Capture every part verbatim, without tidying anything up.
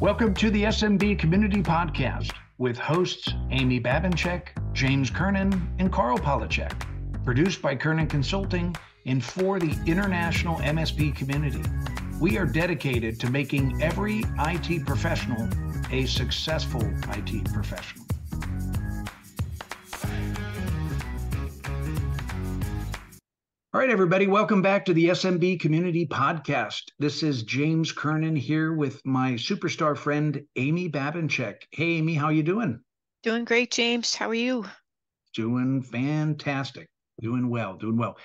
Welcome to the S M B Community Podcast with hosts Amy Babinchak, James Kernan, and Karl Palachuk. Produced by Kernan Consulting and for the international M S P community. We are dedicated to making every I T professional a successful I T professional. All right, everybody, welcome back to the S M B Community Podcast. This is James Kernan here with my superstar friend, Amy Babinchak. Hey, Amy, how you doing? Doing great, James. How are you? Doing fantastic. Doing well, doing well.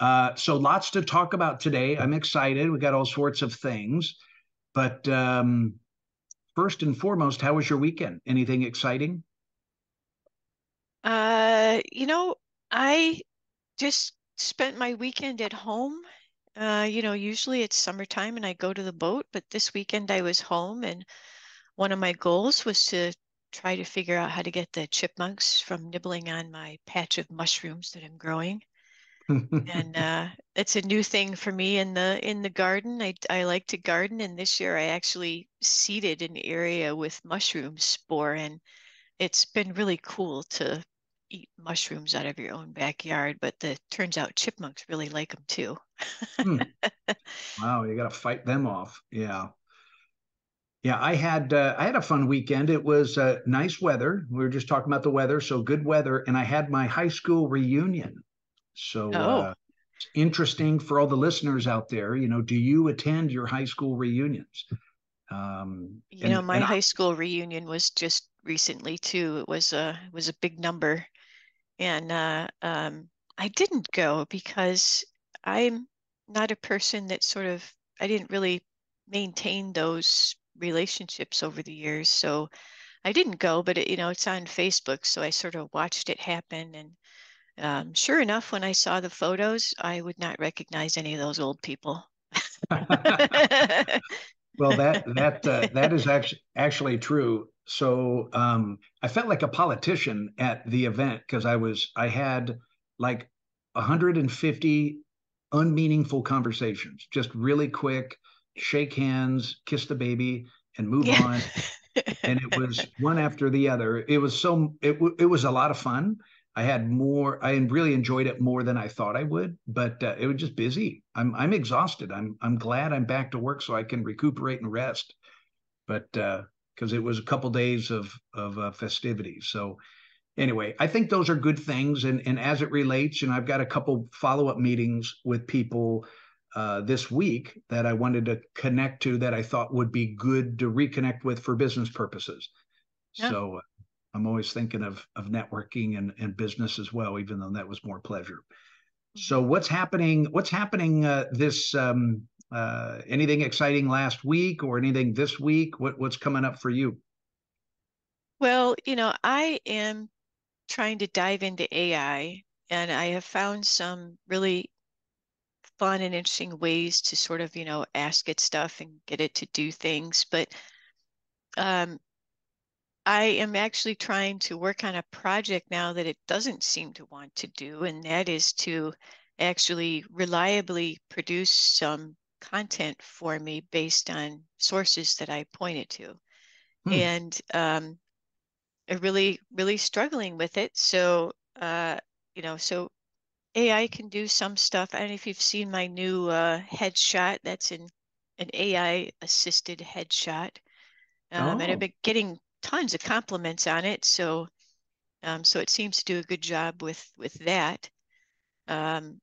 Uh, so lots to talk about today. I'm excited. We got all sorts of things. But um, first and foremost, how was your weekend? Anything exciting? Uh, you know, I just spent my weekend at home. Uh, you know, usually it's summertime and I go to the boat. But this weekend I was home. And one of my goals was to try to figure out how to get the chipmunks from nibbling on my patch of mushrooms that I'm growing. and uh, it's a new thing for me in the in the garden. I, I like to garden, and this year I actually seeded an area with mushroom spore, and it's been really cool to eat mushrooms out of your own backyard, but the turns out chipmunks really like them too. hmm. Wow, you got to fight them off. Yeah. Yeah, I had uh, I had a fun weekend. It was uh, nice weather. We were just talking about the weather, so good weather. And I had my high school reunion. So oh. uh, it's interesting for all the listeners out there. You know, do you attend your high school reunions? Um, you and, know, my high I, school reunion was just recently too. It was a it was a big number, and uh, um, I didn't go because I'm not a person that sort of I didn't really maintain those relationships over the years, so I didn't go, but it, you know it's on Facebook, so I sort of watched it happen, and um, sure enough, when I saw the photos, I would not recognize any of those old people. Well, that that uh, that is actually actually true. So um, I felt like a politician at the event because I was I had like one hundred fifty unmeaningful conversations, just really quick. Shake hands, kiss the baby, and move yeah. on. And it was one after the other. It was so it it was a lot of fun. I had more. I really enjoyed it more than I thought I would. But uh, it was just busy. I'm I'm exhausted. I'm I'm glad I'm back to work so I can recuperate and rest. But because uh, it was a couple days of of uh, festivities. So anyway, I think those are good things. And and as it relates, and I've got a couple follow up meetings with people Uh, this week that I wanted to connect to that I thought would be good to reconnect with for business purposes. Yeah. So uh, I'm always thinking of of networking and, and business as well, even though that was more pleasure. Mm-hmm. So what's happening? What's happening uh, this? Um, uh, anything exciting last week or anything this week? What what's coming up for you? Well, you know, I am trying to dive into A I, and I have found some really fun and interesting ways to sort of, you know, ask it stuff and get it to do things. But um, I am actually trying to work on a project now that it doesn't seem to want to do, and that is to actually reliably produce some content for me based on sources that I pointed to. Hmm. And um, I'm really, really struggling with it. So, uh, you know, so A I can do some stuff. I don't know if you've seen my new uh, headshot. That's an, an A I-assisted headshot. Um, oh. And I've been getting tons of compliments on it. So um, so it seems to do a good job with, with that. Um,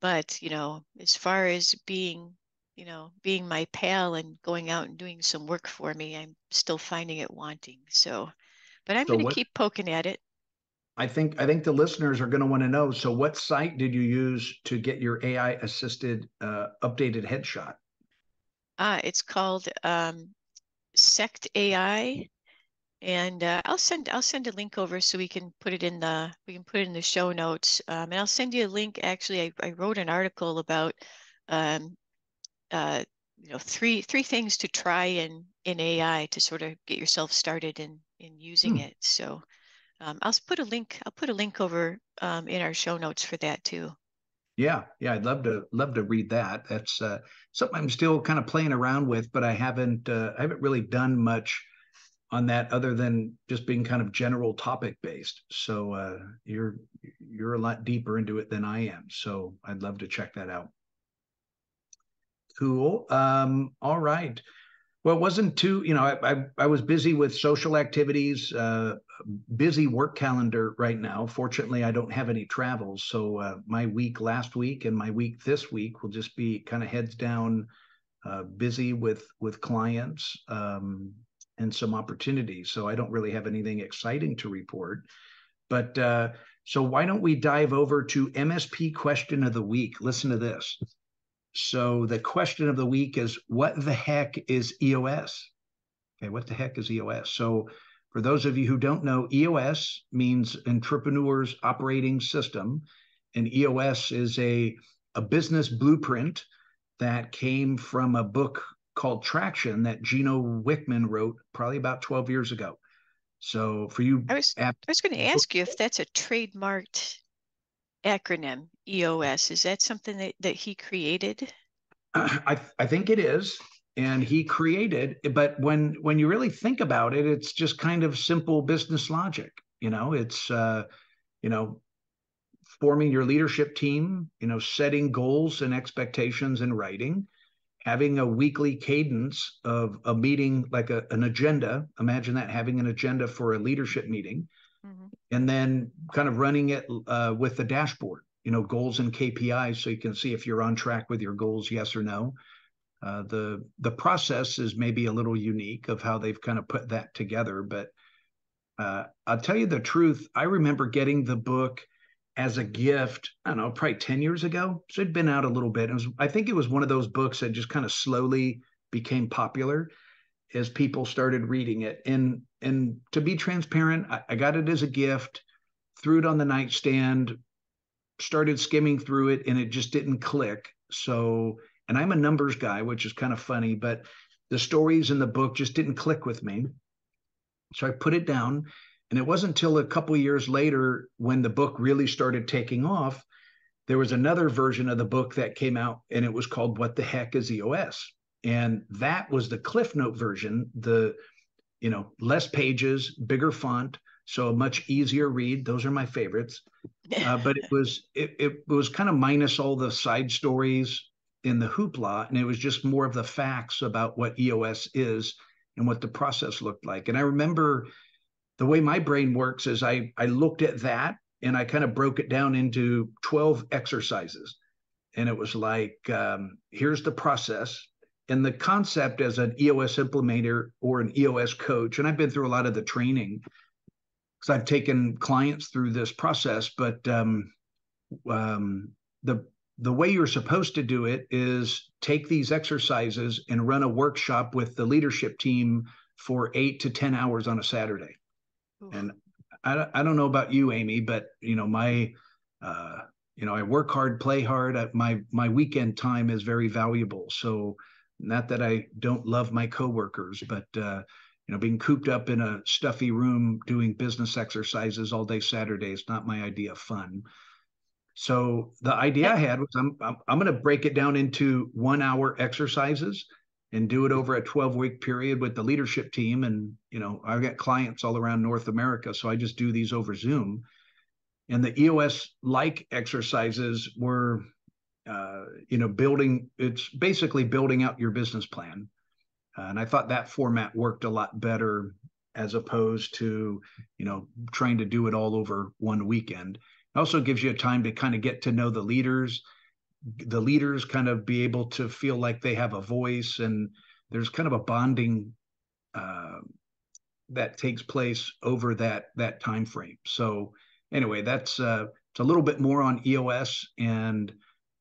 but, you know, as far as being, you know, being my pal and going out and doing some work for me, I'm still finding it wanting. So, but I'm so going to keep poking at it. I think I think the listeners are going to want to know. So, what site did you use to get your A I-assisted uh, updated headshot? Ah, it's called um, Sect A I, and uh, I'll send I'll send a link over so we can put it in the we can put it in the show notes. Um, and I'll send you a link. Actually, I, I wrote an article about um, uh, you know three three things to try in in A I to sort of get yourself started in in using hmm. it. So. Um, I'll put a link. I'll put a link over um, in our show notes for that too. Yeah, yeah, I'd love to love to read that. That's uh, something I'm still kind of playing around with, but I haven't uh, I haven't really done much on that other than just being kind of general topic based. So uh, you're you're a lot deeper into it than I am. So I'd love to check that out. Cool. Um, all right. Well, it wasn't too, you know, I, I, I was busy with social activities, uh, busy work calendar right now. Fortunately, I don't have any travel. So uh, my week last week and my week this week will just be kind of heads down, uh, busy with, with clients um, and some opportunities. So I don't really have anything exciting to report. But uh, so why don't we dive over to M S P question of the week? Listen to this. So the question of the week is, what the heck is E O S? Okay, what the heck is E O S? So for those of you who don't know, E O S means Entrepreneur's Operating System. And E O S is a, a business blueprint that came from a book called Traction that Gino Wickman wrote probably about twelve years ago. So for you... I was, I was going to ask you if that's a trademarked acronym, E O S. Is that something that, that he created? Uh, I, I think it is. And he created, but when, when you really think about it, it's just kind of simple business logic. You know, it's, uh, you know, forming your leadership team, you know, setting goals and expectations in writing, having a weekly cadence of a meeting, like a, an agenda. Imagine that, having an agenda for a leadership meeting. Mm-hmm. And then kind of running it uh, with the dashboard, you know, goals and K P Is, so you can see if you're on track with your goals, yes or no. Uh, the the process is maybe a little unique of how they've kind of put that together. But uh, I'll tell you the truth, I remember getting the book as a gift, I don't know, probably ten years ago. So it'd been out a little bit. It was, I think it was one of those books that just kind of slowly became popular as people started reading it. And and to be transparent, I, I got it as a gift, threw it on the nightstand, started skimming through it, and it just didn't click. So, and I'm a numbers guy, which is kind of funny, but the stories in the book just didn't click with me. So I put it down, and it wasn't until a couple of years later when the book really started taking off, there was another version of the book that came out, and it was called What the Heck is E O S? And that was the Cliff Note version, the, you know, less pages, bigger font, so a much easier read. Those are my favorites. Uh, but it was it, it was kind of minus all the side stories in the hoopla, and it was just more of the facts about what E O S is and what the process looked like. And I remember the way my brain works is I, I looked at that, and I kind of broke it down into twelve exercises. And it was like, um, here's the process. And the concept as an E O S implementer or an E O S coach, and I've been through a lot of the training because I've taken clients through this process, but um, um, the the way you're supposed to do it is take these exercises and run a workshop with the leadership team for eight to ten hours on a Saturday. Ooh. And I, I don't know about you, Amy, but, you know, my, uh, you know, I work hard, play hard. I, my, my weekend time is very valuable. So, not that I don't love my coworkers, but, uh, you know, being cooped up in a stuffy room doing business exercises all day Saturday is not my idea of fun. So the idea I had was I'm, I'm, I'm going to break it down into one hour exercises and do it over a twelve week period with the leadership team. And, you know, I've got clients all around North America, so I just do these over Zoom. And the E O S-like exercises were, Uh, you know, building, it's basically building out your business plan. Uh, and I thought that format worked a lot better as opposed to, you know, trying to do it all over one weekend. It also gives you a time to kind of get to know the leaders, the leaders kind of be able to feel like they have a voice, and there's kind of a bonding uh, that takes place over that, that time frame. So anyway, that's uh, it's a little bit more on E O S and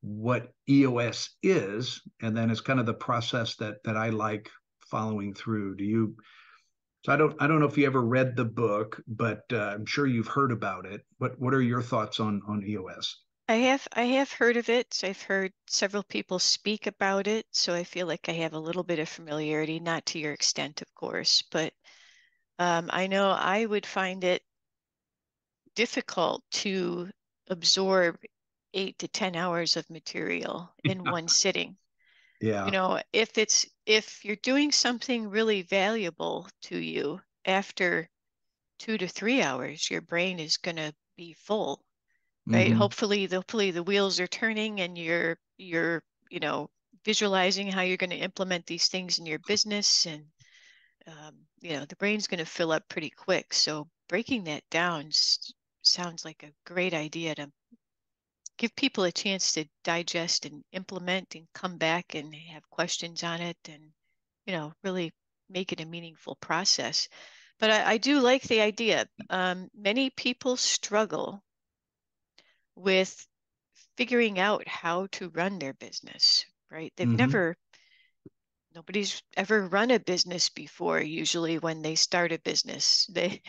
what E O S is, and then it's kind of the process that that I like following through. Do you? So I don't I don't know if you ever read the book, but uh, I'm sure you've heard about it. What What are your thoughts on on E O S? I have I have heard of it. I've heard several people speak about it, so I feel like I have a little bit of familiarity, not to your extent, of course, but um, I know I would find it difficult to absorb eight to ten hours of material in one sitting. Yeah. You know, if it's, if you're doing something really valuable to you, after two to three hours, your brain is going to be full, right? Mm-hmm. Hopefully, the, hopefully the wheels are turning and you're, you're, you know, visualizing how you're going to implement these things in your business. And, um, you know, the brain's going to fill up pretty quick. So breaking that down sounds like a great idea to give people a chance to digest and implement and come back and have questions on it and, you know, really make it a meaningful process. But I, I do like the idea. Um, many people struggle with figuring out how to run their business, right? They've mm-hmm. never, nobody's ever run a business before, usually when they start a business. They,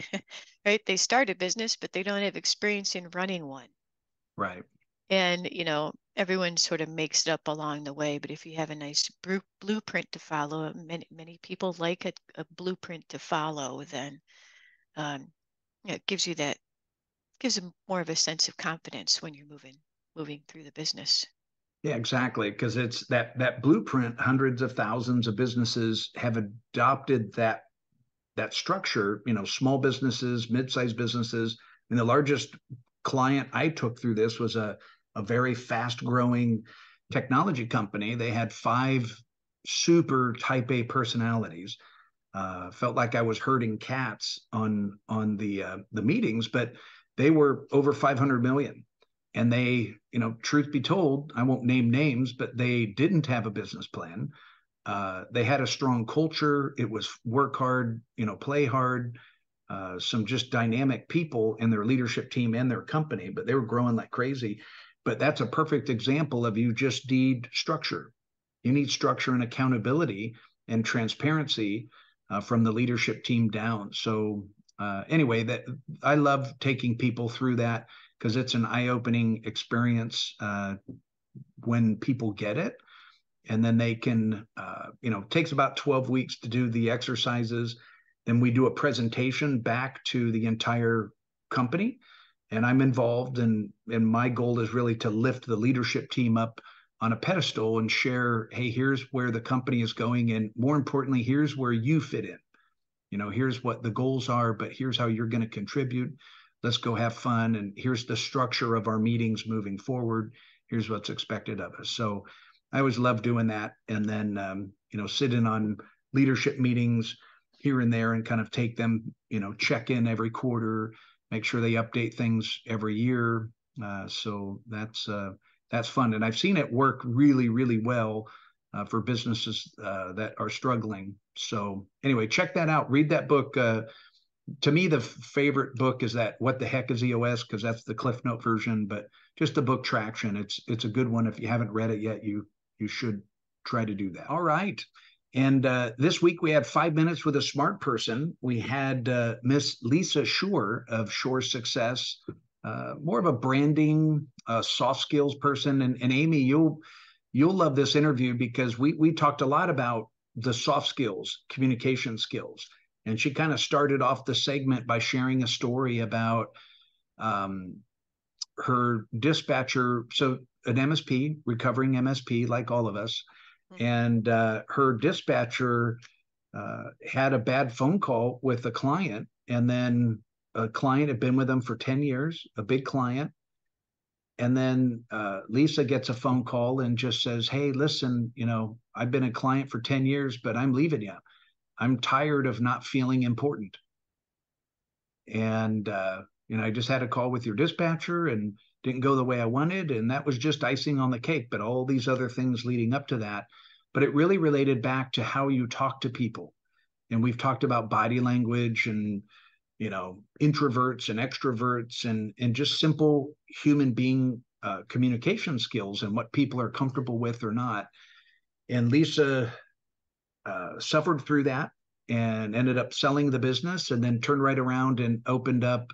right? They start a business, but they don't have experience in running one. Right. And, you know, everyone sort of makes it up along the way. But if you have a nice blueprint to follow, many, many people like a, a blueprint to follow, then um, it gives you that, gives them more of a sense of confidence when you're moving, moving through the business. Yeah, exactly. Because it's that, that blueprint, hundreds of thousands of businesses have adopted that, that structure, you know, small businesses, mid-sized businesses. And the largest client I took through this was a, a very fast-growing technology company. They had five super type A personalities. Uh, felt like I was herding cats on on the uh, the meetings, but they were over five hundred million. And they, you know, truth be told, I won't name names, but they didn't have a business plan. Uh, they had a strong culture. It was work hard, you know, play hard. Uh, some just dynamic people in their leadership team and their company, but they were growing like crazy. But that's a perfect example of you just need structure. You need structure and accountability and transparency uh, from the leadership team down. So uh, anyway, that I love taking people through that because it's an eye-opening experience uh, when people get it. And then they can, uh, you know, it takes about twelve weeks to do the exercises. Then we do a presentation back to the entire company. And I'm involved, and, and my goal is really to lift the leadership team up on a pedestal and share, hey, here's where the company is going. And more importantly, here's where you fit in. You know, here's what the goals are, but here's how you're going to contribute. Let's go have fun. And here's the structure of our meetings moving forward. Here's what's expected of us. So I always love doing that. And then, um, you know, sit in on leadership meetings here and there and kind of take them, you know, check in every quarter, make sure they update things every year. Uh, so that's uh, that's fun. And I've seen it work really, really well uh, for businesses uh, that are struggling. So anyway, check that out. Read that book. Uh, to me, the favorite book is that What the Heck is E O S? Because that's the Cliff Note version. But just the book Traction, it's it's a good one. If you haven't read it yet, you you should try to do that. All right. And uh, this week we had five minutes with a smart person. We had uh, Miss Lisa Shorr of Shorr Success, uh, more of a branding, uh, soft skills person. And, and Amy, you'll you'll love this interview because we we talked a lot about the soft skills, communication skills, and she kind of started off the segment by sharing a story about um, her dispatcher, so an M S P, recovering M S P, like all of us. And uh, her dispatcher uh, had a bad phone call with a client, and then a client had been with them for ten years, a big client. And then uh, Lisa gets a phone call and just says, hey, listen, you know, I've been a client for ten years, but I'm leaving you. I'm tired of not feeling important. And, uh, you know, I just had a call with your dispatcher and didn't go the way I wanted. And that was just icing on the cake, but all these other things leading up to that. But it really related back to how you talk to people. And we've talked about body language and, you know, introverts and extroverts and, and just simple human being uh, communication skills and what people are comfortable with or not. And Lisa uh, suffered through that and ended up selling the business and then turned right around and opened up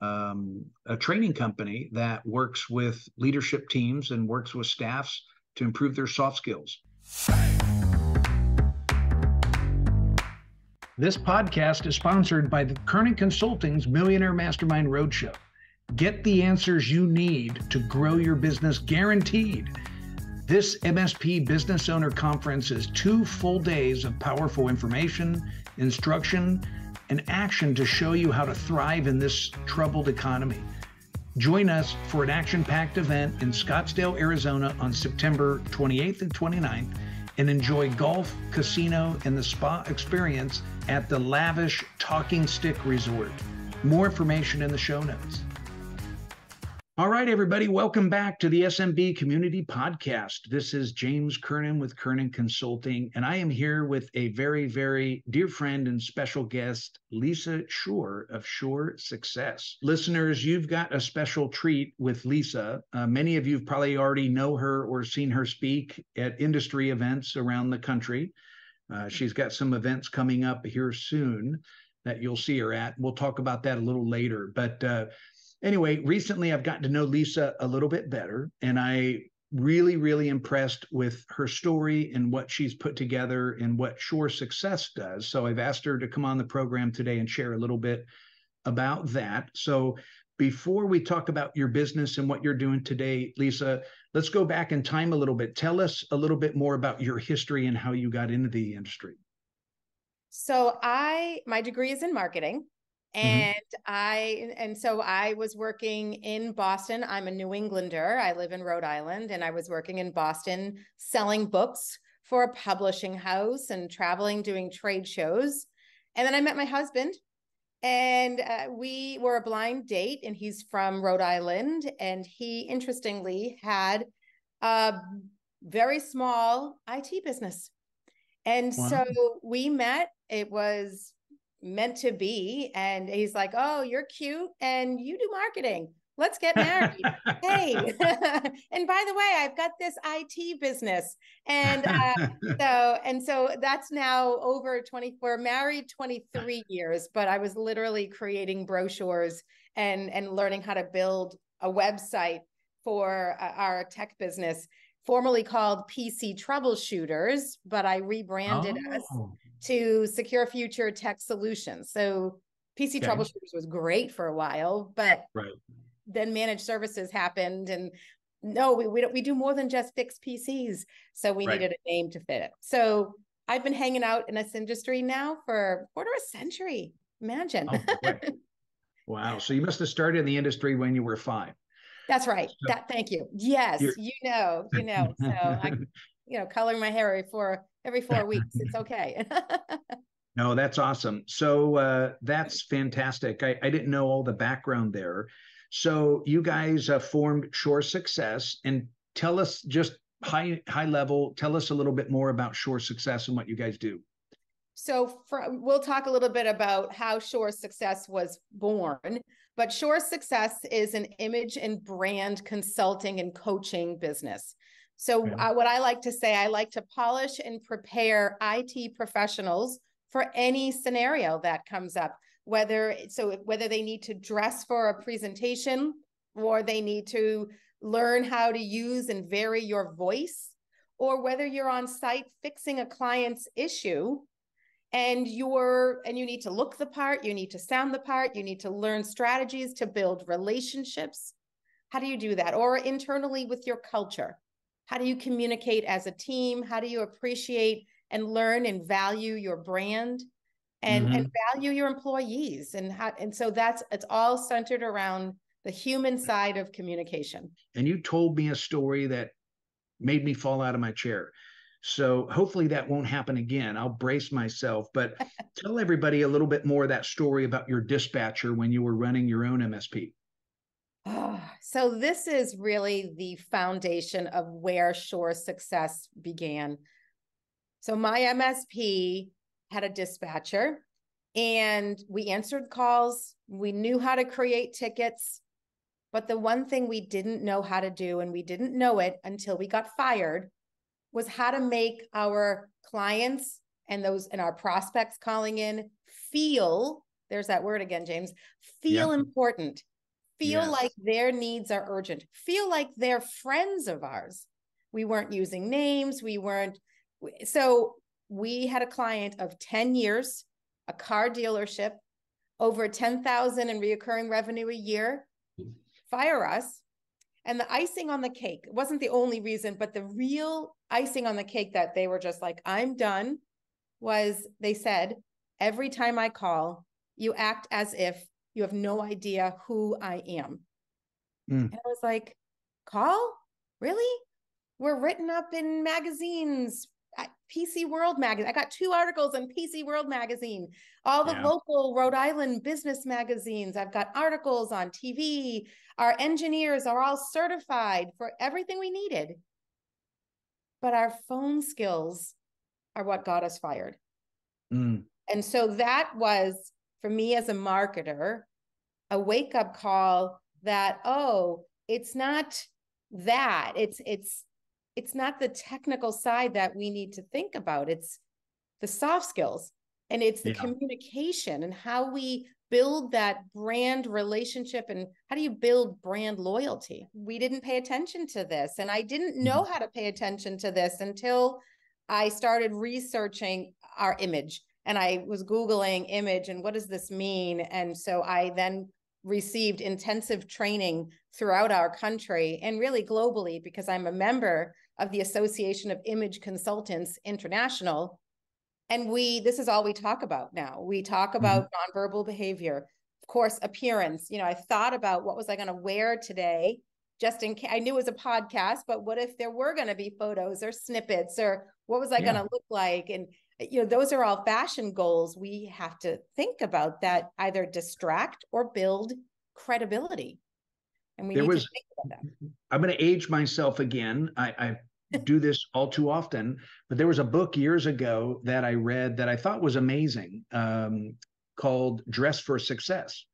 Um, a training company that works with leadership teams and works with staffs to improve their soft skills. This podcast is sponsored by the Kernan Consulting's Millionaire Mastermind Roadshow. Get the answers you need to grow your business guaranteed. This M S P Business Owner Conference is two full days of powerful information, instruction, and action to show you how to thrive in this troubled economy. Join us for an action-packed event in Scottsdale, Arizona on September twenty-eighth and twenty-ninth, and enjoy golf, casino, and the spa experience at the lavish Talking Stick Resort. More information in the show notes. All right, everybody, welcome back to the S M B Community Podcast. This is James Kernan with Kernan Consulting, and I am here with a very, very dear friend and special guest, Lisa Shorr of Shorr Success. Listeners, you've got a special treat with Lisa. Uh, many of you probably already know her or seen her speak at industry events around the country. Uh, she's got some events coming up here soon that you'll see her at. We'll talk about that a little later, but uh, Anyway, recently I've gotten to know Lisa a little bit better, and I really, really impressed with her story and what she's put together and what Shorr Success does. So I've asked her to come on the program today and share a little bit about that. So before we talk about your business and what you're doing today, Lisa, let's go back in time a little bit. Tell us a little bit more about your history and how you got into the industry. So I, my degree is in marketing. And mm-hmm. I, and so I was working in Boston. I'm a New Englander. I live in Rhode Island, and I was working in Boston selling books for a publishing house and traveling, doing trade shows. And then I met my husband, and uh, we were a blind date, and he's from Rhode Island. And he interestingly had a very small I T business. And wow. So we met, it was meant to be. And he's like, oh, you're cute and you do marketing. Let's get married. Hey, and by the way, I've got this I T business. And uh, so, and so that's now over twenty-four, married twenty-three years, but I was literally creating brochures and, and learning how to build a website for uh, our tech business, formerly called P C Troubleshooters, but I rebranded oh. us to Secure Future Tech Solutions. So P C okay. Troubleshooters was great for a while, but right. then managed services happened, and no, we we, don't, we do more than just fix P Cs. So we right. needed a name to fit it. So I've been hanging out in this industry now for a quarter of a century. Imagine. Oh, right. Wow. So you must have started in the industry when you were five. That's right. So that. Thank you. Yes, you're... you know, you know. So I, you know, coloring my hair before. Every four weeks. It's okay. No, that's awesome. So uh, that's fantastic. I, I didn't know all the background there. So you guys uh, formed Shorr Success, and tell us just high, high level, tell us a little bit more about Shorr Success and what you guys do. So for, we'll talk a little bit about how Shorr Success was born, but Shorr Success is an image and brand consulting and coaching business. So uh, what I like to say, I like to polish and prepare I T professionals for any scenario that comes up, whether so whether they need to dress for a presentation, or they need to learn how to use and vary your voice, or whether you're on site fixing a client's issue and you're and you need to look the part, you need to sound the part, you need to learn strategies to build relationships. How do you do that? Or internally with your culture. How do you communicate as a team? How do you appreciate and learn and value your brand and, mm-hmm. and value your employees? And how, and so that's, it's all centered around the human side of communication. And you told me a story that made me fall out of my chair. So hopefully that won't happen again. I'll brace myself, but tell everybody a little bit more of that story about your dispatcher when you were running your own M S P. Oh, so this is really the foundation of where Shorr Success began. So my M S P had a dispatcher, and we answered calls. We knew how to create tickets, but the one thing we didn't know how to do, and we didn't know it until we got fired, was how to make our clients and those and our prospects calling in feel, there's that word again, James, feel yeah. important. Feel yes. like their needs are urgent, feel like they're friends of ours. We weren't using names. We weren't. So we had a client of ten years, a car dealership, over ten thousand in reoccurring revenue a year. fire us. And the icing on the cake, it wasn't the only reason, but the real icing on the cake that they were just like, I'm done, was they said, every time I call, you act as if you have no idea who I am. Mm. And I was like, Karl? Really? We're written up in magazines, P C World Magazine. I got two articles in P C World Magazine, all the yeah. local Rhode Island business magazines. I've got articles on T V. Our engineers are all certified for everything we needed. But our phone skills are what got us fired. Mm. And so that was, for me as a marketer, a wake-up call that, oh, it's not that. It's, it's, it's not the technical side that we need to think about. It's the soft skills, and it's the yeah. communication and how we build that brand relationship, and how do you build brand loyalty? We didn't pay attention to this, and I didn't know how to pay attention to this until I started researching our image, and I was Googling image and what does this mean? And so I then received intensive training throughout our country and really globally, because I'm a member of the Association of Image Consultants International. And we, this is all we talk about now. We talk about mm-hmm. nonverbal behavior, of course, appearance. You know, I thought about what was I going to wear today, just in case. I knew it was a podcast, but what if there were going to be photos or snippets, or what was I yeah. going to look like? And, you know, those are all fashion goals. We have to think about that, either distract or build credibility. And we there need was, to think about that. I'm going to age myself again. I, I do this all too often, but there was a book years ago that I read that I thought was amazing, um, called Dress for Success.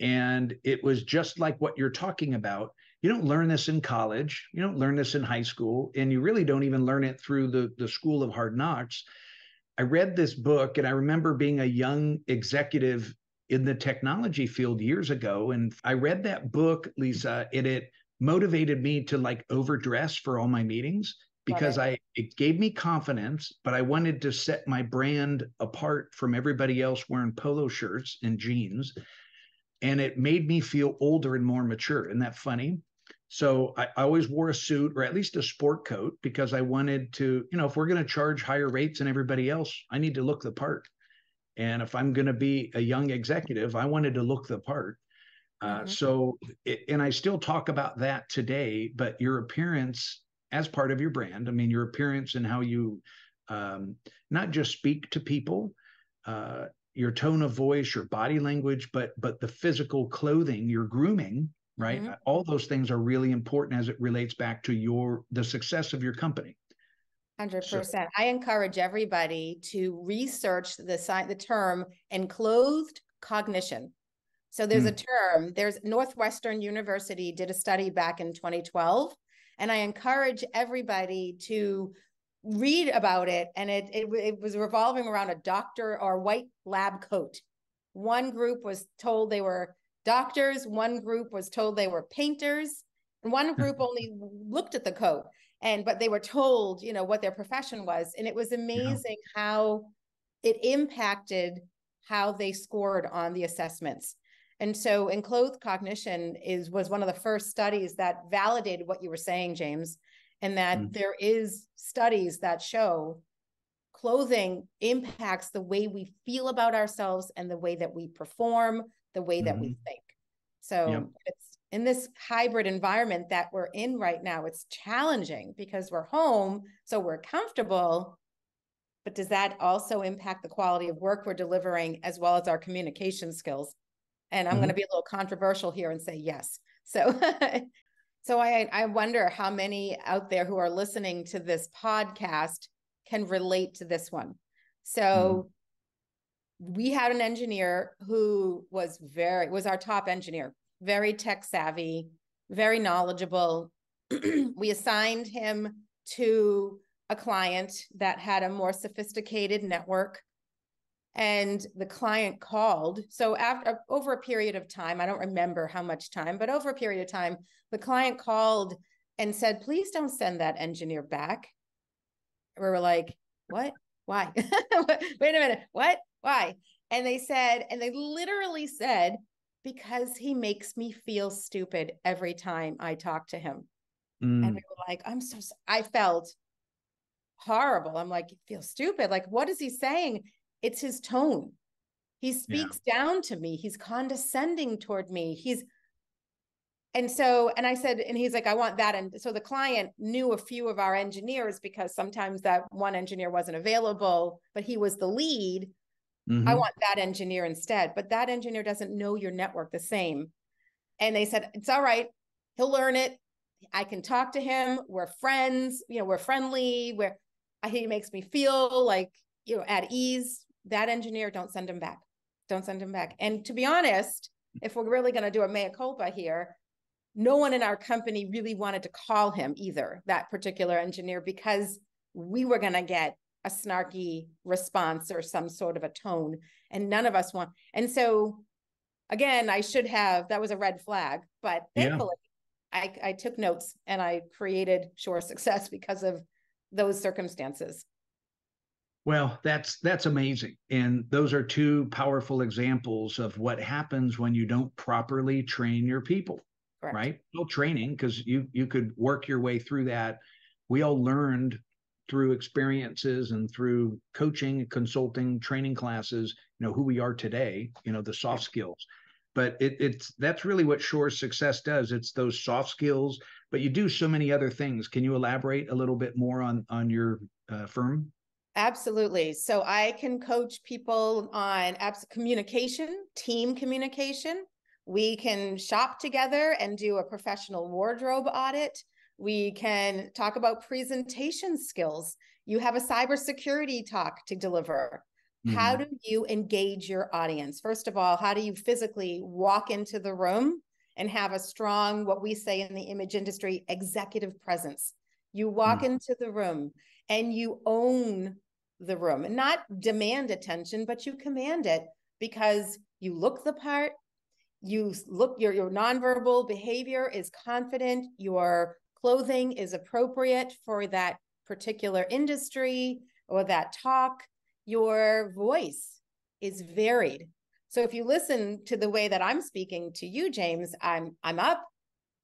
And it was just like what you're talking about. You don't learn this in college. You don't learn this in high school. And you really don't even learn it through the, the school of hard knocks. I read this book, and I remember being a young executive in the technology field years ago. And I read that book, Lisa, and it motivated me to like overdress for all my meetings, because I, it gave me confidence, but I wanted to set my brand apart from everybody else wearing polo shirts and jeans. And it made me feel older and more mature. Isn't that funny? So I always wore a suit, or at least a sport coat, because I wanted to, you know, if we're going to charge higher rates than everybody else, I need to look the part. And if I'm going to be a young executive, I wanted to look the part. Uh, mm-hmm. So, it, and I still talk about that today, but your appearance as part of your brand, I mean, your appearance and how you um, not just speak to people, uh, your tone of voice, your body language, but but the physical clothing, your grooming, right? Mm-hmm. All those things are really important as it relates back to your the success of your company. one hundred percent. So I encourage everybody to research the, the term enclosed cognition. So there's mm. a term, there's Northwestern University did a study back in twenty twelve, and I encourage everybody to read about it. And it, it, it was revolving around a doctor or white lab coat. One group was told they were doctors, one group was told they were painters, and one group only looked at the coat, and but they were told, you know, what their profession was. And it was amazing yeah. how it impacted how they scored on the assessments. And so enclosed cognition is was one of the first studies that validated what you were saying, James, and that mm-hmm. there is studies that show clothing impacts the way we feel about ourselves and the way that we perform, the way that mm-hmm. we think. So yep. it's in this hybrid environment that we're in right now, it's challenging because we're home, so we're comfortable, but does that also impact the quality of work we're delivering as well as our communication skills? And I'm mm-hmm. going to be a little controversial here and say yes. So, so I, I wonder how many out there who are listening to this podcast can relate to this one. So mm-hmm. we had an engineer who was very, was our top engineer, very tech savvy, very knowledgeable. We assigned him to a client that had a more sophisticated network, and the client called. So after, over a period of time, I don't remember how much time, but over a period of time, the client called and said, please don't send that engineer back. We were like, what? Why? Wait a minute. What? Why? And they said, and they literally said, because he makes me feel stupid every time I talk to him. Mm. And we were like, I'm so, I felt horrible. I'm like, you feel stupid. Like, what is he saying? It's his tone. He speaks yeah. down to me. He's condescending toward me. He's, and so, and I said, and he's like, I want that. And so the client knew a few of our engineers because sometimes that one engineer wasn't available, but he was the lead. Mm-hmm. I want that engineer instead, but that engineer doesn't know your network the same. And they said, it's all right. He'll learn it. I can talk to him. We're friends. You know, we're friendly. We're, he makes me feel like, you know, at ease. That engineer, don't send him back. Don't send him back. And to be honest, if we're really going to do a mea culpa here, no one in our company really wanted to call him either, that particular engineer, because we were going to get a snarky response or some sort of a tone, and none of us want. And so again, I should have, that was a red flag, but thankfully yeah. I, I took notes and I created Shorr Success because of those circumstances. Well, that's, that's amazing. And those are two powerful examples of what happens when you don't properly train your people. Correct. Right? No training, because you, you could work your way through that. We all learned through experiences and through coaching, consulting, training classes, you know, who we are today, you know, the soft skills. But it, it's, that's really what Shorr Success does. It's those soft skills, but you do so many other things. Can you elaborate a little bit more on, on your uh, firm? Absolutely. So I can coach people on apps, communication, team communication. We can shop together and do a professional wardrobe audit. We can talk about presentation skills. You have a cybersecurity talk to deliver. Mm-hmm. How do you engage your audience? First of all, how do you physically walk into the room and have a strong, what we say in the image industry, executive presence? You walk mm-hmm. into the room and you own the room, and not demand attention, but you command it because you look the part. You look, your, your nonverbal behavior is confident. Your clothing is appropriate for that particular industry or that talk. Your voice is varied. So if you listen to the way that I'm speaking to you, James, I'm I'm up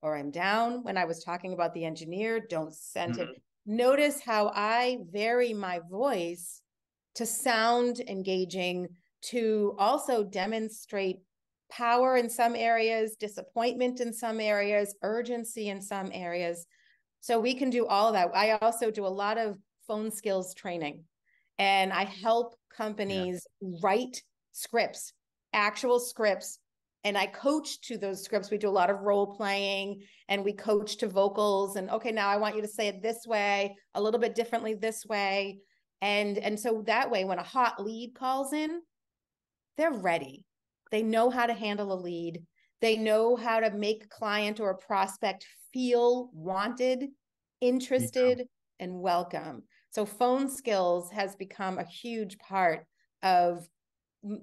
or I'm down. When I was talking about the engineer, don't send mm-hmm. it. Notice how I vary my voice to sound engaging, to also demonstrate power in some areas, disappointment in some areas, urgency in some areas. So we can do all that. I also do a lot of phone skills training, and I help companies yeah. write scripts, actual scripts, and I coach to those scripts. We do a lot of role playing, and we coach to vocals and, okay, now I want you to say it this way, a little bit differently this way. And, and so that way, when a hot lead calls in, they're ready. They know how to handle a lead. They know how to make a client or a prospect feel wanted, interested, yeah. and welcome. So phone skills has become a huge part of,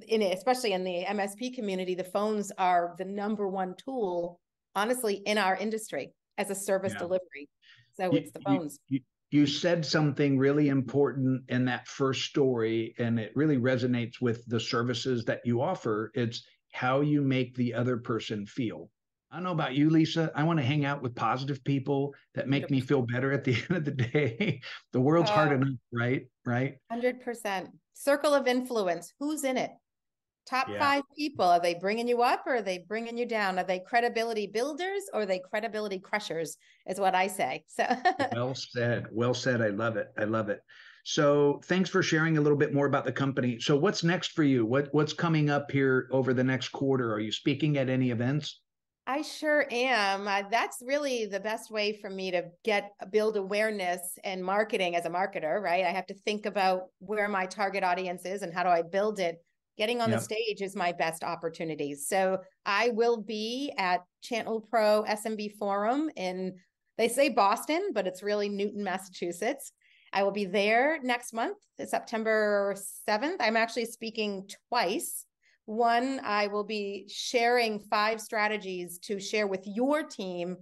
in it, especially in the M S P community, the phones are the number one tool, honestly, in our industry as a service yeah. delivery. So you, it's the phones. You, you, you said something really important in that first story, and it really resonates with the services that you offer. It's how you make the other person feel. I don't know about you, Lisa. I want to hang out with positive people that make one hundred percent me feel better at the end of the day. The world's uh, hard enough, right? Right? one hundred percent. Circle of influence. Who's in it? Top yeah. five people. Are they bringing you up or are they bringing you down? Are they credibility builders or are they credibility crushers is what I say. So well said. Well said. I love it. I love it. So thanks for sharing a little bit more about the company. So what's next for you? What, what's coming up here over the next quarter? Are you speaking at any events? I sure am. Uh, that's really the best way for me to get build awareness and marketing as a marketer, right? I have to think about where my target audience is and how do I build it. Getting on yep. the stage is my best opportunity. So I will be at Channel Pro S M B Forum in, they say Boston, but it's really Newton, Massachusetts. I will be there next month, September seventh. I'm actually speaking twice. One, I will be sharing five strategies to share with your team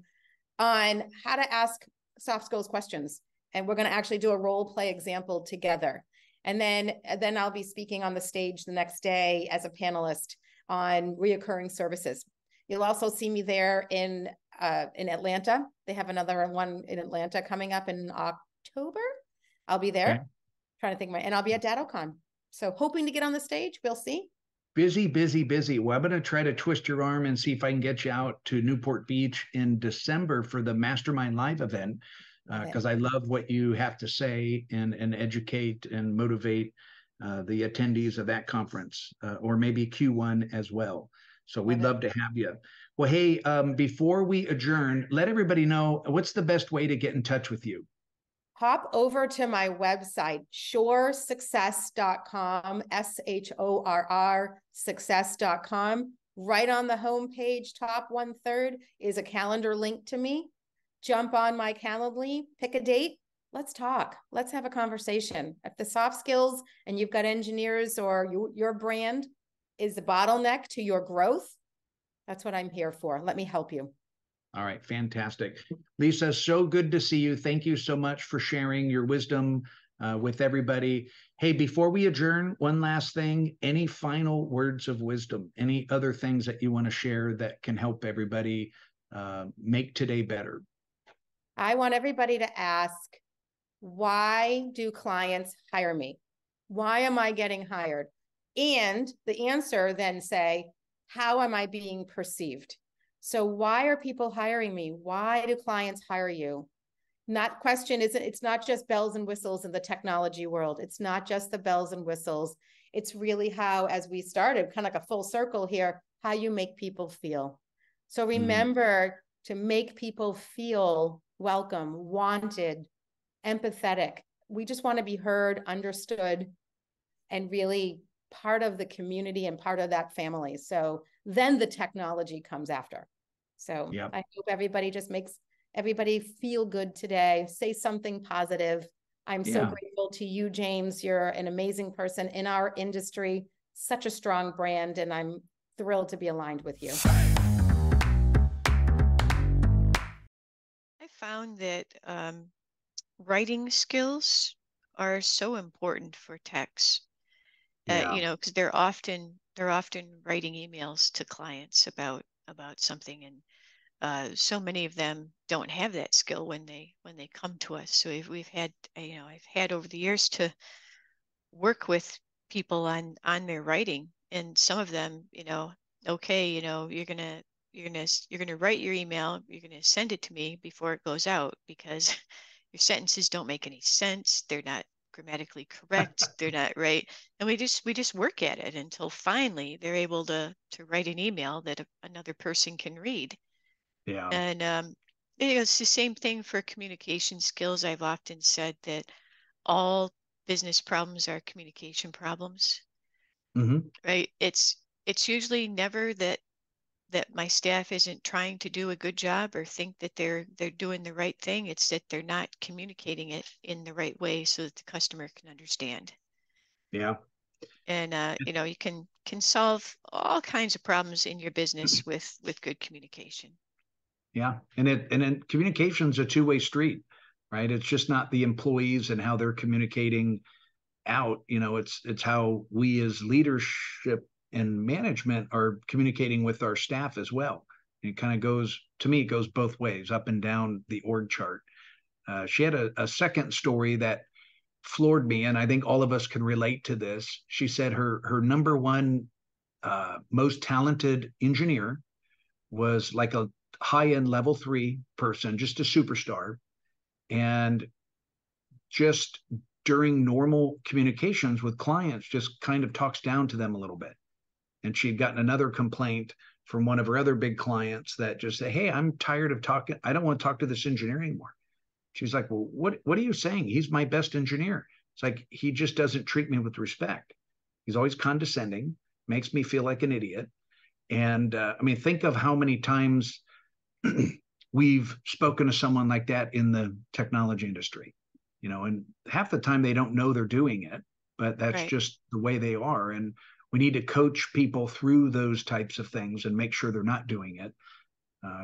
on how to ask soft skills questions. And we're going to actually do a role play example together. And then, then I'll be speaking on the stage the next day as a panelist. on reoccurring services. You'll also see me there in uh, in Atlanta. They have another one in Atlanta coming up in October. I'll be there. Okay. Trying to think of my, and I'll be at DattoCon. So hoping to get on the stage, we'll see. Busy, busy, busy. Well, I'm going to try to twist your arm and see if I can get you out to Newport Beach in December for the Mastermind Live event, because uh, I love what you have to say and, and educate and motivate uh, the attendees of that conference, uh, or maybe Q one as well. So we'd love to have you. Well, hey, um, before we adjourn, let everybody know, what's the best way to get in touch with you? Hop over to my website, Shorr Success dot com, S H O R R, success dot com. Right on the homepage, top one third, is a calendar link to me. Jump on my Calendly, pick a date, let's talk, let's have a conversation. If the soft skills and you've got engineers or you, your brand is the bottleneck to your growth, that's what I'm here for. Let me help you. All right, fantastic. Lisa, so good to see you. Thank you so much for sharing your wisdom uh, with everybody. Hey, before we adjourn, one last thing, any final words of wisdom, any other things that you want to share that can help everybody uh, make today better? I want everybody to ask, why do clients hire me? Why am I getting hired? And the answer then say, how am I being perceived? So why are people hiring me? Why do clients hire you? Not question isn't, it's not just bells and whistles in the technology world. It's not just the bells and whistles. It's really how, as we started, kind of like a full circle here, how you make people feel. So remember mm. to make people feel welcome, wanted, empathetic. We just want to be heard, understood, and really part of the community and part of that family. So then the technology comes after. So yep. I hope everybody just makes everybody feel good today. Say something positive. I'm yeah. so grateful to you, James. You're an amazing person in our industry, such a strong brand, and I'm thrilled to be aligned with you. I found that um, writing skills are so important for techs. Yeah. Uh, you know, because they're often they're often writing emails to clients about about something, and uh, so many of them don't have that skill when they when they come to us. So if we've had, you know, I've had over the years to work with people on on their writing, and some of them, you know, okay, you know, you're gonna you're gonna you're gonna write your email, you're gonna send it to me before it goes out because your sentences don't make any sense. They're not grammatically correct, they're not right, and we just we just work at it until finally they're able to to write an email that a, another person can read. Yeah. And um you know, it's the same thing for communication skills. I've often said that all business problems are communication problems. Mm-hmm. Right? It's it's usually never that that my staff isn't trying to do a good job or think that they're they're doing the right thing. It's that they're not communicating it in the right way so that the customer can understand. Yeah. And uh, you know, you can can solve all kinds of problems in your business with with good communication. Yeah, and it and then communication's a two way street, right? It's just not the employees and how they're communicating out. You know, it's it's how we as leadership and management are communicating with our staff as well. It kind of goes, to me, it goes both ways, up and down the org chart. Uh, she had a, a second story that floored me, and I think all of us can relate to this. She said her her number one uh, most talented engineer was like a high-end level three person, just a superstar. And just during normal communications with clients, just kind of talks down to them a little bit. And she'd gotten another complaint from one of her other big clients that just said, hey, I'm tired of talking. I don't want to talk to this engineer anymore. She's like, well, what, what are you saying? He's my best engineer. It's like, he just doesn't treat me with respect. He's always condescending, makes me feel like an idiot. And uh, I mean, think of how many times we've spoken to someone like that in the technology industry, you know, and half the time they don't know they're doing it, but that's right. just the way they are. And we need to coach people through those types of things and make sure they're not doing it,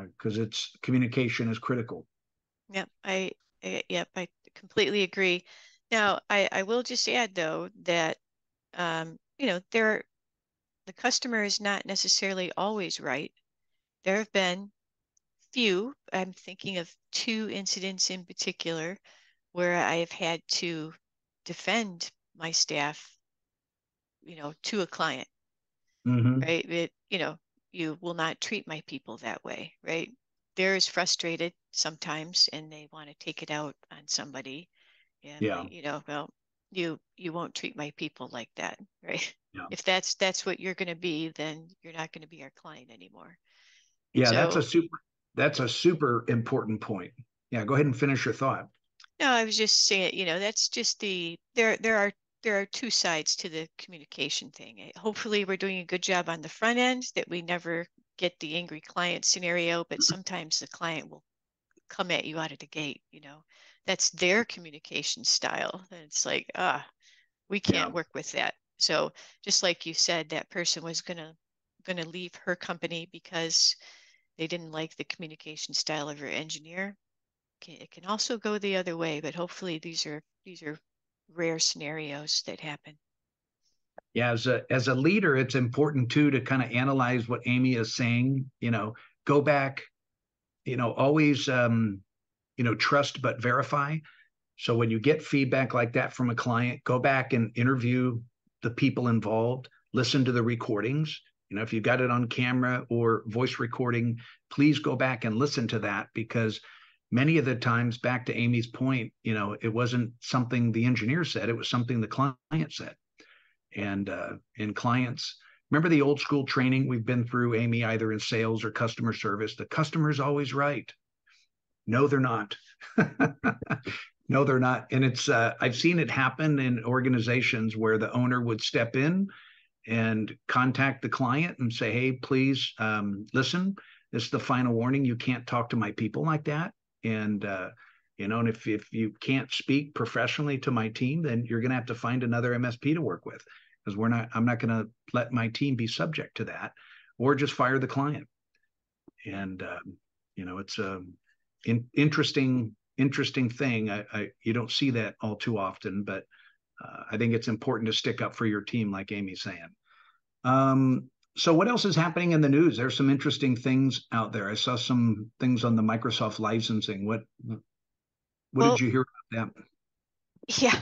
because uh, it's communication is critical. Yep, I, I yep, I completely agree. Now, I, I will just add though that um, you know there the customer is not necessarily always right. There have been few, I'm thinking of two incidents in particular where I have had to defend my staff, you know, to a client, mm-hmm. right? It, you know, you will not treat my people that way, right? They're as frustrated sometimes and they want to take it out on somebody. And, yeah. you know, well, you, you won't treat my people like that, right? Yeah. If that's, that's what you're going to be, then you're not going to be our client anymore. Yeah. So, that's a super, that's a super important point. Yeah. Go ahead and finish your thought. No, I was just saying, you know, that's just the, there, there are, there are two sides to the communication thing. Hopefully we're doing a good job on the front end that we never get the angry client scenario, but sometimes the client will come at you out of the gate, you know, that's their communication style. And it's like, ah, we can't yeah. work with that. So just like you said, that person was going to, going to leave her company because they didn't like the communication style of her engineer. It can also go the other way, but hopefully these are, these are rare scenarios that happen. Yeah, as a as a leader, it's important too to kind of analyze what Amy is saying. You know, go back. You know, always um, you know, trust but verify. So when you get feedback like that from a client, go back and interview the people involved. Listen to the recordings. You know, if you got it on camera or voice recording, please go back and listen to that, because many of the times, back to Amy's point, you know, it wasn't something the engineer said, it was something the client said. And uh, and clients, remember the old school training we've been through, Amy, either in sales or customer service, the customer's always right. No, they're not. No, they're not. And it's, uh, I've seen it happen in organizations where the owner would step in and contact the client and say, hey, please um, listen, this is the final warning, you can't talk to my people like that. And, uh, you know, and if, if you can't speak professionally to my team, then you're going to have to find another M S P to work with, because we're not, I'm not going to let my team be subject to that, or just fire the client. And, um, you know, it's a in, interesting, interesting thing. I, I, you don't see that all too often, but uh, I think it's important to stick up for your team, like Amy's saying. Um, So what else is happening in the news? There's some interesting things out there. I saw some things on the Microsoft licensing. What what well, did you hear about that? Yeah.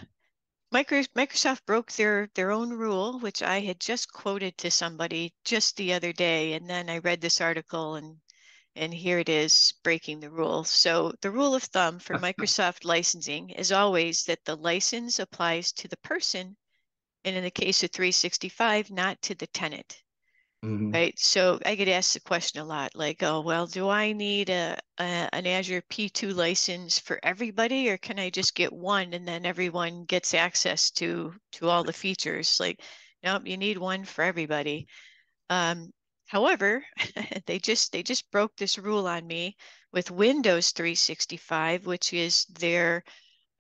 Microsoft broke their, their own rule, which I had just quoted to somebody just the other day. And then I read this article, and and here it is, breaking the rule. So the rule of thumb for Microsoft licensing is always that the license applies to the person, and in the case of three sixty-five, not to the tenant. Mm-hmm. Right. So I get asked the question a lot, like, oh, well, do I need a, a an Azure P two license for everybody, or can I just get one and then everyone gets access to to all the features? Like, nope, you need one for everybody. Um, however, they just they just broke this rule on me with Windows three sixty-five, which is their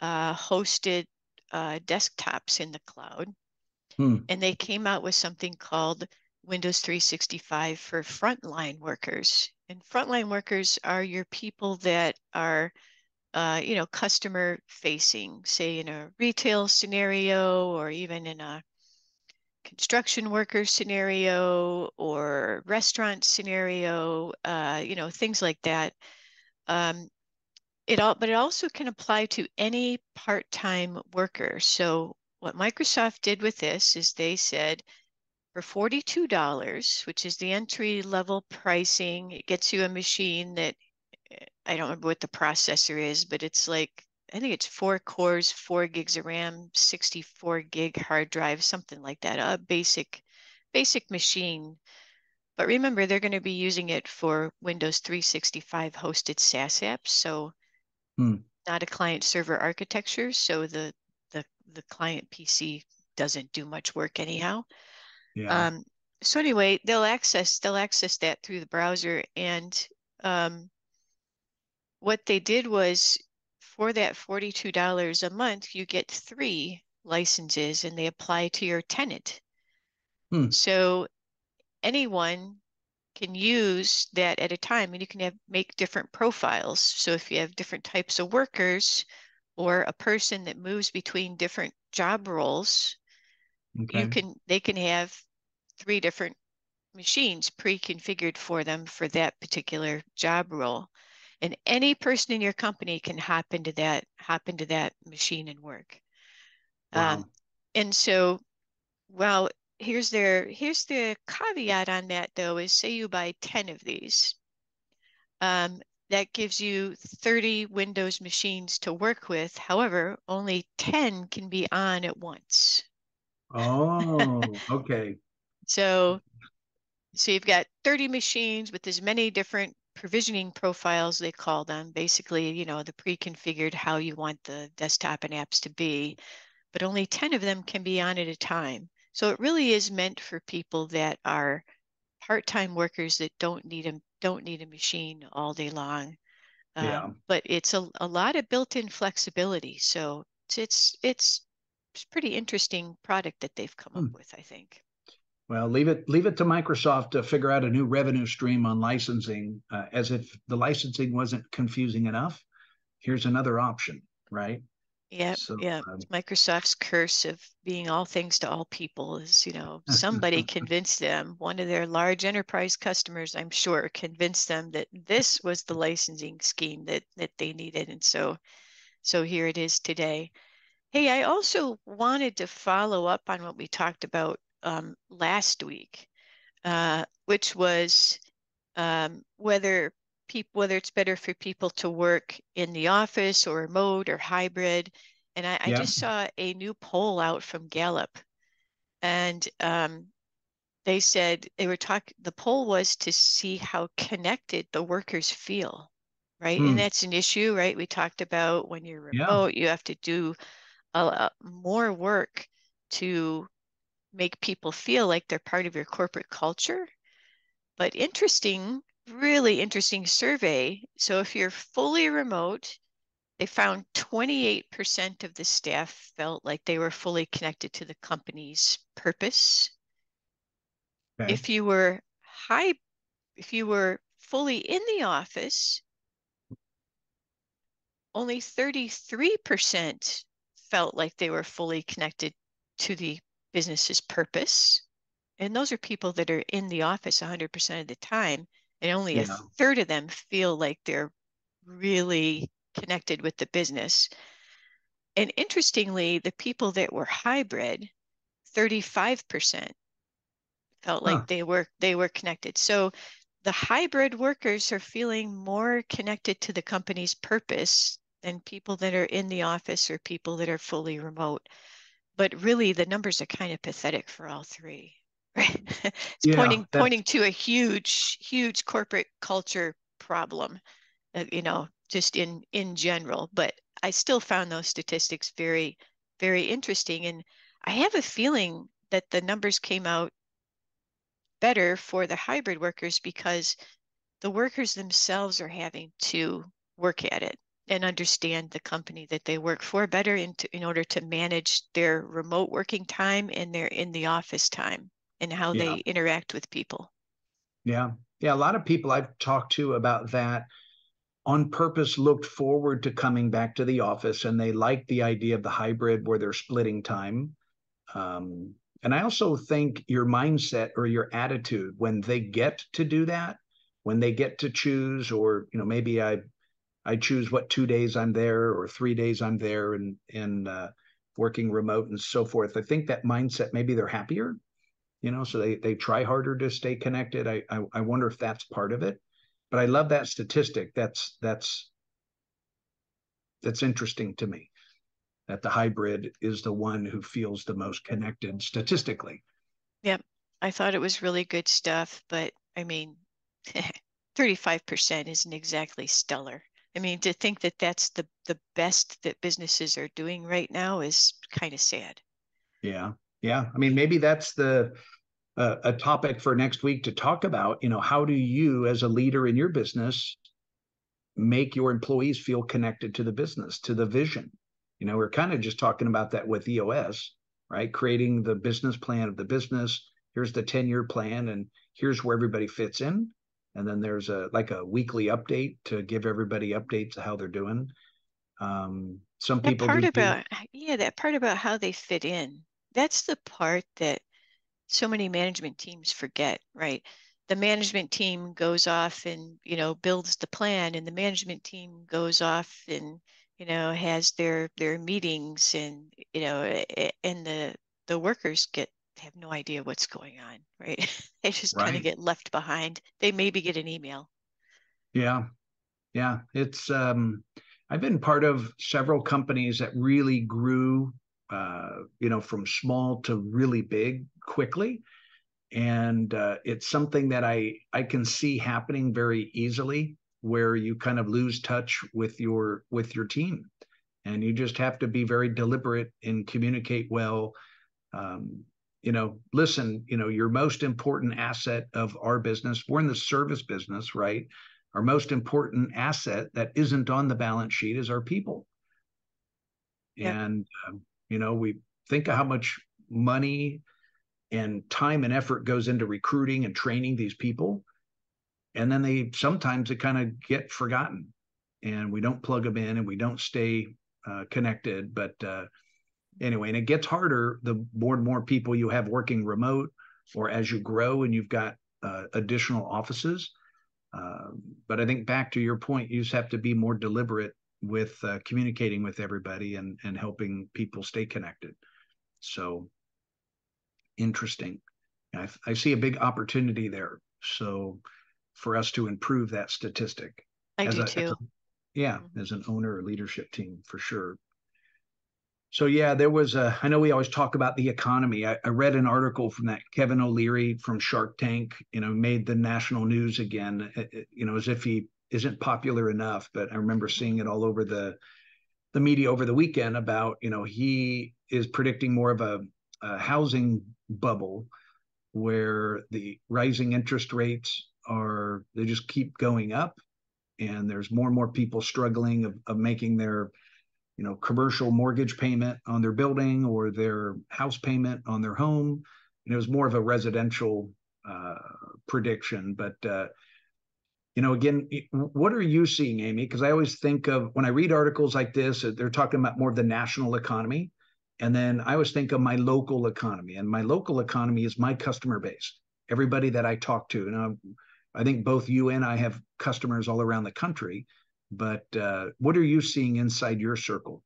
uh, hosted uh, desktops in the cloud. Mm. And they came out with something called Windows three sixty-five for frontline workers. And frontline workers are your people that are, uh, you know, customer facing, say in a retail scenario, or even in a construction worker scenario, or restaurant scenario, uh, you know, things like that. Um, it all, but it also can apply to any part-time worker. So what Microsoft did with this is they said, for forty-two dollars, which is the entry level pricing, it gets you a machine that I don't remember what the processor is, but it's like, I think it's four cores, four gigs of RAM, sixty-four gig hard drive, something like that, a basic, basic machine. But remember, they're going to be using it for Windows three sixty-five hosted SaaS apps. So hmm. not a client server architecture. So the, the, the client P C doesn't do much work anyhow. Yeah. Um, so anyway, they'll access they'll access that through the browser. And um, what they did was, for that forty-two dollars a month, you get three licenses, and they apply to your tenant. Hmm. So anyone can use that at a time, and you can have make different profiles. So if you have different types of workers, or a person that moves between different job roles, okay. you can they can have three different machines pre-configured for them for that particular job role. And any person in your company can hop into that, hop into that machine and work. Wow. Um, and so, well, here's their, here's the caveat on that though, is say you buy ten of these, um, that gives you thirty Windows machines to work with. However, only ten can be on at once. Oh, okay. So, so you've got thirty machines with as many different provisioning profiles, they call them, basically, you know, the pre-configured how you want the desktop and apps to be, but only ten of them can be on at a time. So it really is meant for people that are part-time workers that don't need a, don't need a machine all day long. Um, yeah. But it's a, a lot of built-in flexibility. So it's, it's, it's, it's a pretty interesting product that they've come hmm. up with, I think. Well, leave it leave it to Microsoft to figure out a new revenue stream on licensing, uh, as if the licensing wasn't confusing enough. Here's another option, right? Yeah, so, yeah. Um, Microsoft's curse of being all things to all people is, you know, somebody convinced them, one of their large enterprise customers, I'm sure, convinced them that this was the licensing scheme that that they needed. And so, so here it is today. Hey, I also wanted to follow up on what we talked about Um, last week, uh, which was um, whether people whether it's better for people to work in the office or remote or hybrid. And I, yeah. I just saw a new poll out from Gallup, and um, they said they were talking. The poll was to see how connected the workers feel, right? Mm. And that's an issue, right? We talked about when you're remote, yeah. you have to do a, a, more work to make people feel like they're part of your corporate culture. But interesting, really interesting survey. So if you're fully remote, they found twenty-eight percent of the staff felt like they were fully connected to the company's purpose. Okay. If you were high, if you were fully in the office, only thirty-three percent felt like they were fully connected to the business's purpose. And those are people that are in the office one hundred percent of the time. And only yeah. a third of them feel like they're really connected with the business. And interestingly, the people that were hybrid, thirty-five percent felt huh. like they were, they were connected. So the hybrid workers are feeling more connected to the company's purpose than people that are in the office or people that are fully remote. But really, the numbers are kind of pathetic for all three. Right? It's yeah, pointing that's... pointing to a huge, huge corporate culture problem, uh, you know, just in in general. But I still found those statistics very, very interesting, and I have a feeling that the numbers came out better for the hybrid workers because the workers themselves are having to work at it and understand the company that they work for better in, to, in order to manage their remote working time and their in the office time and how yeah. they interact with people. Yeah. Yeah. A lot of people I've talked to about that on purpose looked forward to coming back to the office, and they liked the idea of the hybrid where they're splitting time. Um, and I also think your mindset or your attitude when they get to do that, when they get to choose, or, you know, maybe I, I choose what two days I'm there or three days I'm there and, and uh, working remote and so forth. I think that mindset, maybe they're happier, you know, so they, they try harder to stay connected. I, I I wonder if that's part of it, but I love that statistic. That's, that's, that's interesting to me that the hybrid is the one who feels the most connected statistically. Yep. I thought it was really good stuff, but I mean, thirty-five percent isn't exactly stellar. I mean, to think that that's the, the best that businesses are doing right now is kind of sad. Yeah. Yeah. I mean, maybe that's the uh, a topic for next week to talk about, you know, how do you as a leader in your business make your employees feel connected to the business, to the vision? You know, we're kind of just talking about that with E O S, right? Creating the business plan of the business. Here's the ten-year plan, and here's where everybody fits in. And then there's a like a weekly update to give everybody updates of how they're doing. Um, some that people part do about, yeah, that part about how they fit in. That's the part that so many management teams forget, right? The management team goes off and, you know, builds the plan, and the management team goes off and, you know, has their, their meetings, and, you know, and the, the workers get, have no idea what's going on, right? They just right. kind of get left behind. They maybe get an email. Yeah. Yeah. It's, um, I've been part of several companies that really grew, uh, you know, from small to really big quickly. And uh, it's something that I, I can see happening very easily, where you kind of lose touch with your, with your team, and you just have to be very deliberate and communicate well. Um, you know, listen, you know, your most important asset of our business, we're in the service business, right? Our most important asset that isn't on the balance sheet is our people. Yeah. And, um, you know, we think of how much money and time and effort goes into recruiting and training these people. And then they sometimes they kind of get forgotten, and we don't plug them in, and we don't stay uh, connected. But uh, anyway, and it gets harder the more and more people you have working remote, or as you grow and you've got uh, additional offices. Uh, but I think back to your point, you just have to be more deliberate with uh, communicating with everybody and, and helping people stay connected. So interesting. I, I see a big opportunity there. So for us to improve that statistic. I do too. Yeah. Mm-hmm. As an owner or leadership team, for sure. So yeah, there was a, I know we always talk about the economy. I, I read an article from that Kevin O'Leary from Shark Tank, you know, made the national news again, you know, as if he isn't popular enough. But I remember seeing it all over the, the media over the weekend about, you know, he is predicting more of a, a housing bubble, where the rising interest rates are, they just keep going up, and there's more and more people struggling of, of making their, you know, commercial mortgage payment on their building or their house payment on their home. And it was more of a residential uh, prediction. But, uh, you know, again, what are you seeing, Amy? Because I always think of, when I read articles like this, they're talking about more of the national economy. And then I always think of my local economy. And my local economy is my customer base, everybody that I talk to. And I'm, I think both you and I have customers all around the country. But uh, what are you seeing inside your circle?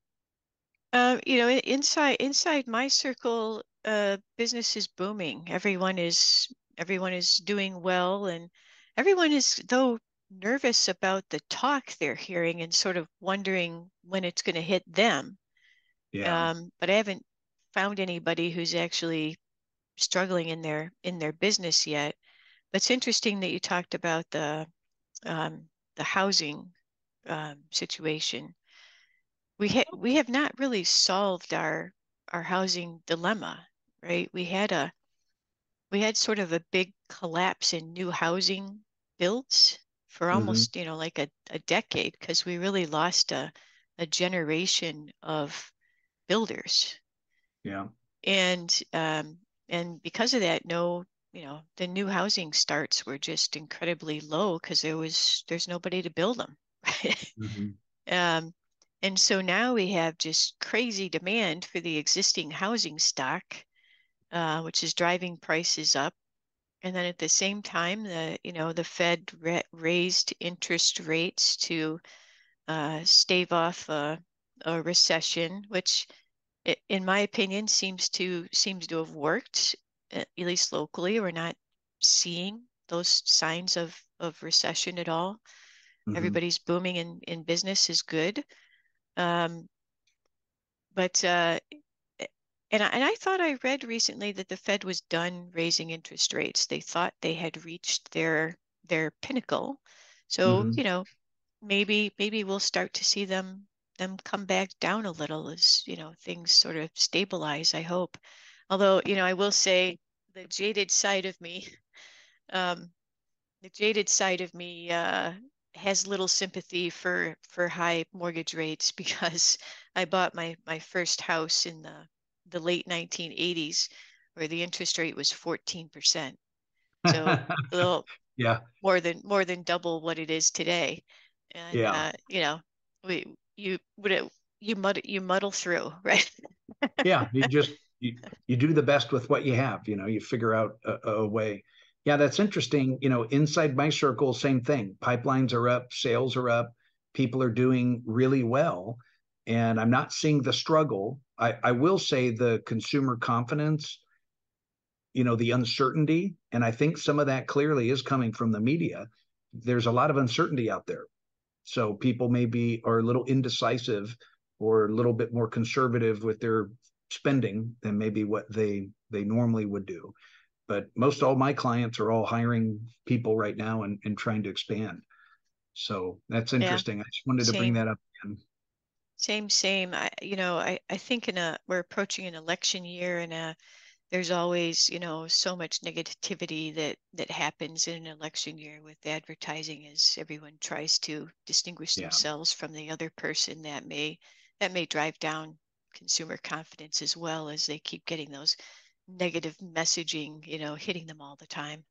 Uh, you know, inside inside my circle, uh, business is booming. Everyone is everyone is doing well, and everyone is, though, nervous about the talk they're hearing and sort of wondering when it's going to hit them. Yeah. Um, but I haven't found anybody who's actually struggling in their in their business yet. But it's interesting that you talked about the um, the housing Um, situation. We ha we have not really solved our our housing dilemma, right? We had a we had sort of a big collapse in new housing builds for almost, mm-hmm. you know, like a, a decade, because we really lost a a generation of builders. Yeah. And um and because of that, no, you know, the new housing starts were just incredibly low, because there was there's nobody to build them. mm-hmm. um, and so now we have just crazy demand for the existing housing stock, uh, which is driving prices up. And then at the same time, the you know the Fed ra raised interest rates to uh, stave off a, a recession, which, in my opinion, seems to seems to have worked, at least locally. We're not seeing those signs of of recession at all. Everybody's mm-hmm. booming in, in business is good. Um, but, uh, and, I, and I thought I read recently that the Fed was done raising interest rates. They thought they had reached their, their pinnacle. So, mm-hmm. you know, maybe, maybe we'll start to see them, them come back down a little as, you know, things sort of stabilize, I hope. Although, you know, I will say the jaded side of me, um, the jaded side of me, uh, has little sympathy for for high mortgage rates, because I bought my my first house in the the late nineteen eighties, where the interest rate was fourteen percent, so a little yeah more than more than double what it is today. And yeah. uh, you know, we you would you muddle you muddle through, right? Yeah, you just you, you do the best with what you have, you know, you figure out a, a way. Yeah, that's interesting. You know, inside my circle, same thing. Pipelines are up, sales are up, people are doing really well, and I'm not seeing the struggle. I, I will say the consumer confidence, you know, the uncertainty, and I think some of that clearly is coming from the media. There's a lot of uncertainty out there. So people maybe are a little indecisive or a little bit more conservative with their spending than maybe what they they normally would do. But most all my clients are all hiring people right now and, and trying to expand. So that's interesting. Yeah. I just wanted same. to bring that up again. Same, same. I, you know, I, I think in a, we're approaching an election year, and a, there's always, you know, so much negativity that, that happens in an election year with advertising, as everyone tries to distinguish yeah. themselves from the other person. That may, that may drive down consumer confidence as well, as they keep getting those negative messaging, you know, hitting them all the time.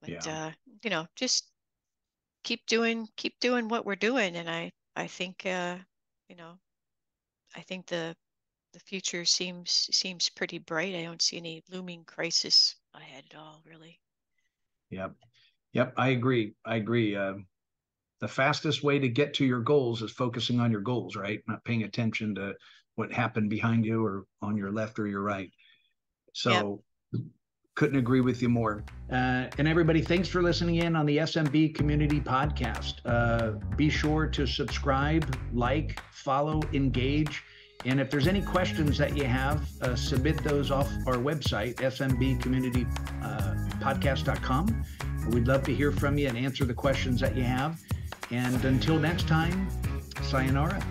But yeah. uh, you know, just keep doing, keep doing what we're doing, and I, I think, uh, you know, I think the the future seems seems pretty bright. I don't see any looming crisis ahead at all, really. Yep, yep, I agree. I agree. Uh, the fastest way to get to your goals is focusing on your goals, right? Not paying attention to what happened behind you or on your left or your right. So yep. couldn't agree with you more. Uh, and everybody, thanks for listening in on the S M B Community Podcast. Uh, be sure to subscribe, like, follow, engage. And if there's any questions that you have, uh, submit those off our website, S M B community podcast dot com. We'd love to hear from you and answer the questions that you have. And until next time, sayonara.